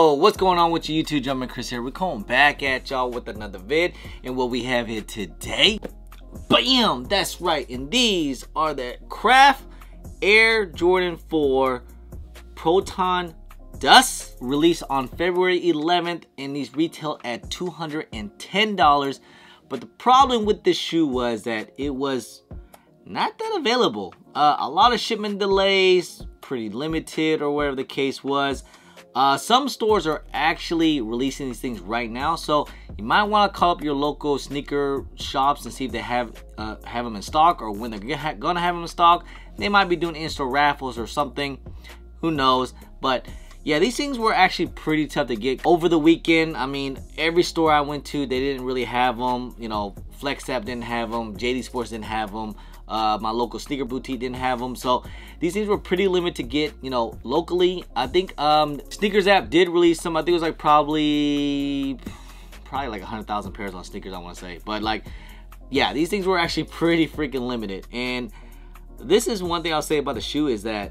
Oh, what's going on with you YouTube? JumpermanKris here. We're coming back at y'all with another vid, and what we have here today, bam, that's right, and these are the Kraft Air Jordan 4 Proton Dust, released on February 11th, and these retail at $210, but the problem with this shoe was that it was not that available. A lot of shipment delays, pretty limited or whatever the case was. Some stores are actually releasing these things right now, so you might want to call up your local sneaker shops and see if they have them in stock, or when they're gonna have them in stock. They might be doing in-store raffles or something, who knows. But yeah, these things were actually pretty tough to get over the weekend. I mean, every store I went to, they didn't really have them. You know, Flex App didn't have them, JD Sports didn't have them, my local sneaker boutique didn't have them, so these things were pretty limited to get, you know, locally. I think Sneakers App did release some. I think it was like probably like 100,000 pairs on Sneakers, I want to say. But like, yeah, these things were actually pretty freaking limited. And this is one thing I'll say about the shoe, is that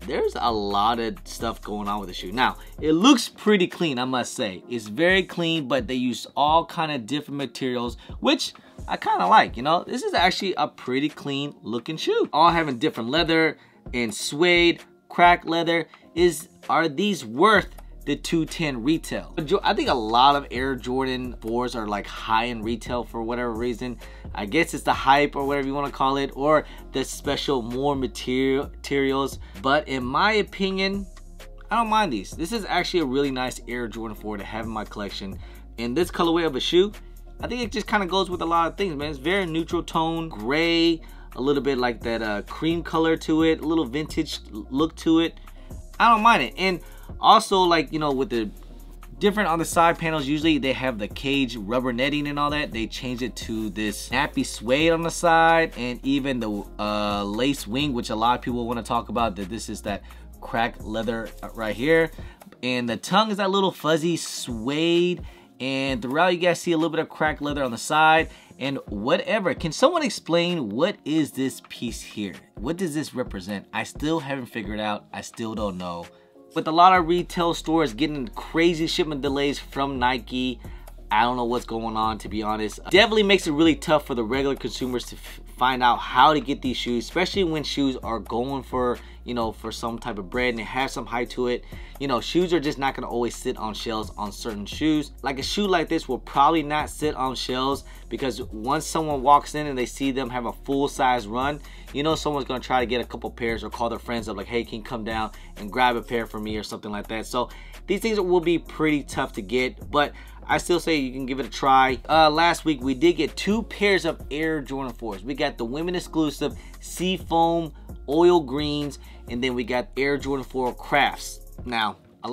there's a lot of stuff going on with the shoe. Now, it looks pretty clean, I must say. It's very clean, but they use all kind of different materials, which I kind of like, you know? This is actually a pretty clean looking shoe. All having different leather and suede, cracked leather. Are these worth the $210 retail? I think a lot of Air Jordan 4s are like high-end retail for whatever reason. I guess it's the hype or whatever you want to call it, or the special more materials. But in my opinion, I don't mind these. This is actually a really nice Air Jordan 4 to have in my collection. And this colorway of a shoe, I think it just kind of goes with a lot of things, man. It's very neutral tone, gray, a little bit like that cream color to it, a little vintage look to it. I don't mind it. And also, like, you know, with the different on the side panels, usually they have the cage rubber netting and all that. They changed it to this nappy suede on the side, and even the lace wing, which a lot of people want to talk about, that this is that cracked leather right here. And the tongue is that little fuzzy suede, and throughout you guys see a little bit of cracked leather on the side and whatever. Can someone explain what is this piece here? What does this represent? I still haven't figured it out. I still don't know. With a lot of retail stores getting crazy shipment delays from Nike, I don't know what's going on, to be honest. Definitely makes it really tough for the regular consumers to find out how to get these shoes, especially when shoes are going for, you know, for some type of brand and they have some height to it. You know, shoes are just not gonna always sit on shelves on certain shoes. Like a shoe like this will probably not sit on shelves, because once someone walks in and they see them have a full size run, you know someone's gonna try to get a couple pairs or call their friends up like, hey, can you come down and grab a pair for me or something like that. So these things will be pretty tough to get, but I still say you can give it a try. Last week we did get two pairs of Air Jordan 4s. We got the women exclusive Seafoam Oil Greens, and then we got Air Jordan 4 Crafts. Now, I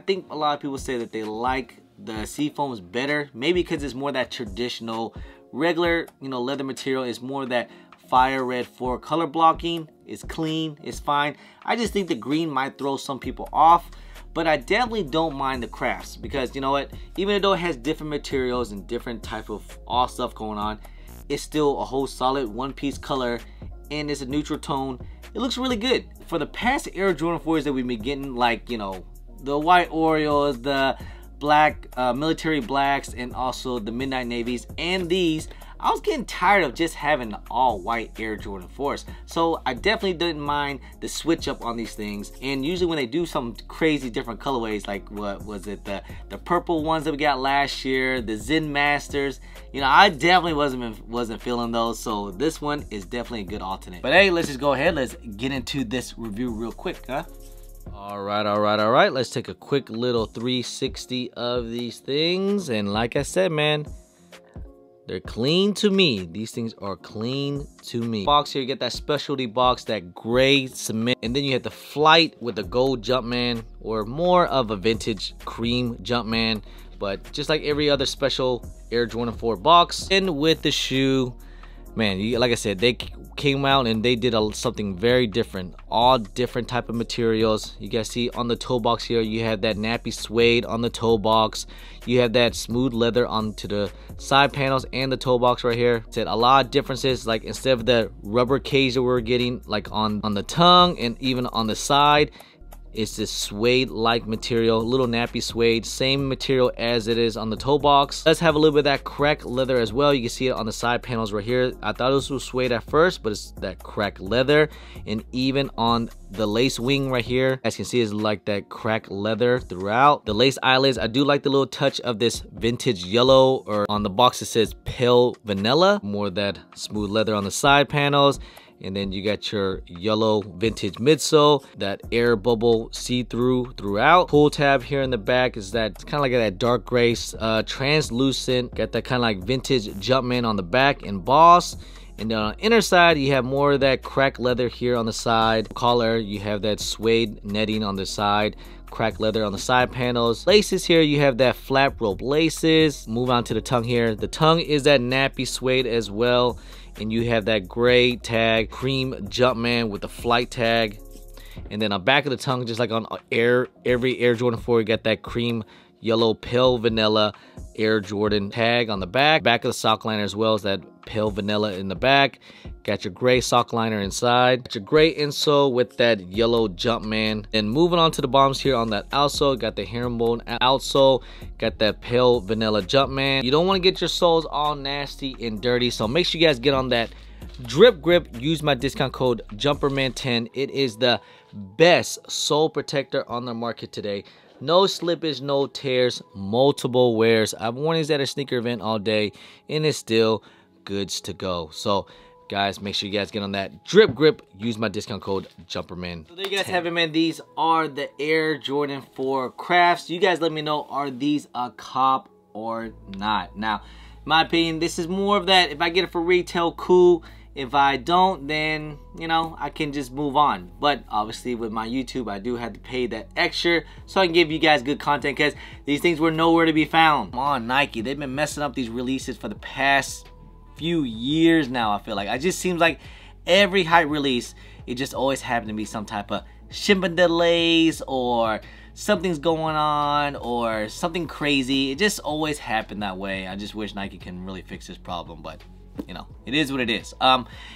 think a lot of people say that they like the Seafoams better, maybe because it's more that traditional regular, you know, leather material. It's more that fire red for color blocking. It's clean, it's fine. I just think the green might throw some people off, but I definitely don't mind the Crafts, because you know what, even though it has different materials and different type of all stuff going on, it's still a whole solid one piece color, and it's a neutral tone. It looks really good. For the past Air Jordan 4s that we've been getting, like, you know, the white Oreos, the black military blacks, and also the midnight navies, and these, I was getting tired of just having the all-white Air Jordan 4s, so I definitely didn't mind the switch up on these things. And usually when they do some crazy different colorways, like what was it, the purple ones that we got last year, the Zen Masters, you know, I definitely wasn't feeling those, so this one is definitely a good alternate. But hey, let's just go ahead, let's get into this review real quick, huh? All right, let's take a quick little 360 of these things, and like I said, man, they're clean to me. These things are clean to me. Box here, you get that specialty box, that gray cement, and then you have the flight with the gold Jumpman, or more of a vintage cream Jumpman, but just like every other special Air Jordan 4 box. And with the shoe, man, like I said, they came out and they did something very different. All different type of materials. You guys see on the toe box here, you have that nappy suede on the toe box. You have that smooth leather onto the side panels and the toe box right here. Said a lot of differences, like instead of the rubber cage that we're getting, like on the tongue and even on the side, it's this suede-like material, little nappy suede, same material as it is on the toe box. Let's have a little bit of that cracked leather as well. You can see it on the side panels right here. I thought this was suede at first, but it's that cracked leather. And even on the lace wing right here, as you can see, is like that cracked leather throughout. The lace eyelids, I do like the little touch of this vintage yellow, or on the box it says pale vanilla. More that smooth leather on the side panels. And then you got your yellow vintage midsole, that air bubble see-through throughout. Pull tab here in the back is that, it's kind of like that dark gray, translucent. Got that kind of like vintage Jumpman on the back embossed. And then on the inner side, you have more of that cracked leather here on the side. Collar, you have that suede netting on the side. Cracked leather on the side panels. Laces here, you have that flap rope laces. Move on to the tongue here. The tongue is that nappy suede as well. And you have that gray tag, cream Jumpman with the flight tag. And then on back of the tongue, just like on every Air Jordan 4, you got that cream yellow pale vanilla Air Jordan tag on the back. Back of the sock liner as well as that pale vanilla in the back. Got your gray sock liner inside. Got your gray insole with that yellow Jumpman. And moving on to the bottoms here on that outsole, got the herringbone outsole. Got that pale vanilla Jumpman. You don't want to get your soles all nasty and dirty, so make sure you guys get on that Drip Grip. Use my discount code JUMPERMAN10. It is the best sole protector on the market today. No slippage, no tears, multiple wears. I've worn these at a sneaker event all day, and it's still goods to go. So, guys, make sure you guys get on that Drip Grip. Use my discount code JUMPERMAN10. So there you guys have it, man. These are the Air Jordan 4 Crafts. You guys let me know, are these a cop or not? Now, in my opinion, this is more of that, if I get it for retail, cool. If I don't, then, you know, I can just move on. But obviously with my YouTube, I do have to pay that extra so I can give you guys good content, because these things were nowhere to be found. Come on, Nike. They've been messing up these releases for the past few years now, I feel like. It just seems like every hype release, it just always happened to be some type of shipment delays, or something's going on, or something crazy. It just always happened that way. I just wish Nike can really fix this problem, but you know, it is what it is.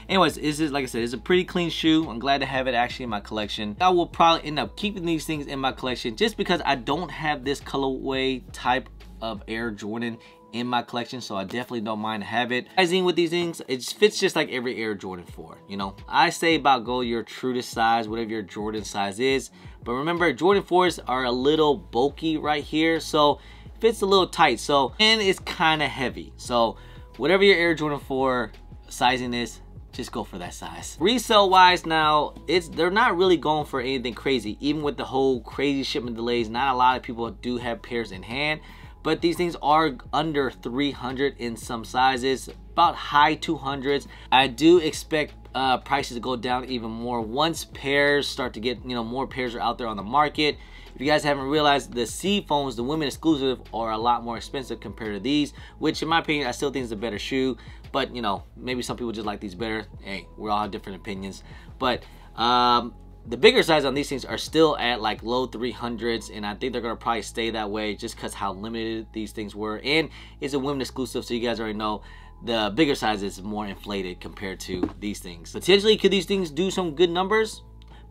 Anyways, this is, like I said, it's a pretty clean shoe. I'm glad to have it actually in my collection. I will probably end up keeping these things in my collection just because I don't have this colorway type of Air Jordan in my collection, so I definitely don't mind to have it. Sizing with these things, it fits just like every Air Jordan 4. You know, I say about go your true to size, whatever your Jordan size is. But remember, Jordan 4s are a little bulky right here, so it fits a little tight. So, and it's kind of heavy. So whatever your Air Jordan 4 sizing is, just go for that size. Resale wise now, they're not really going for anything crazy. Even with the whole crazy shipment delays, not a lot of people do have pairs in hand. But these things are under 300 in some sizes, about high 200s. I do expect prices to go down even more once pairs start to get, you know, more pairs are out there on the market. If you guys haven't realized, the Seafoams, the women exclusive, are a lot more expensive compared to these, which in my opinion, I still think is a better shoe, but you know, maybe some people just like these better. Hey, we all have different opinions. But the bigger size on these things are still at like low 300s, and I think they're gonna probably stay that way just because how limited these things were, and it's a women exclusive, so you guys already know the bigger size is more inflated compared to these things. Potentially, could these things do some good numbers?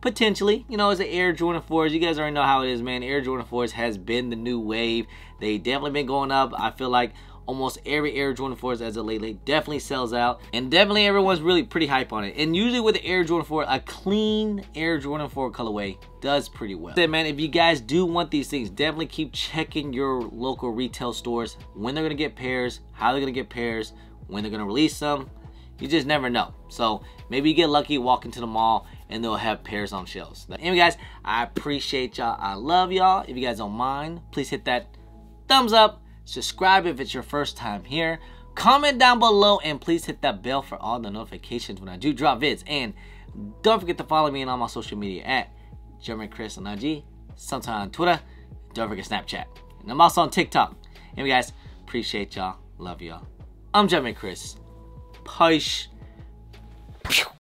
Potentially, you know, it's the Air Jordan 4s. You guys already know how it is, man. Air Jordan 4s has been the new wave. They definitely been going up. I feel like almost every Air Jordan 4s as of lately. Definitely sells out, and definitely everyone's really pretty hype on it. And usually with the Air Jordan 4, a clean Air Jordan 4 colorway does pretty well. Then, man, if you guys do want these things, definitely keep checking your local retail stores, when they're gonna get pairs, how they're gonna get pairs, when they're gonna release them. You just never know. So maybe you get lucky, walk into the mall, and they'll have pairs on shelves. But anyway, guys, I appreciate y'all. I love y'all. If you guys don't mind, please hit that thumbs up. Subscribe if it's your first time here. Comment down below, and please hit that bell for all the notifications when I do drop vids. And don't forget to follow me on all my social media at JumpermanKris on IG, sometime on Twitter. Don't forget Snapchat. And I'm also on TikTok. Anyway, guys, appreciate y'all. Love y'all. I'm JumpermanKris. Peace.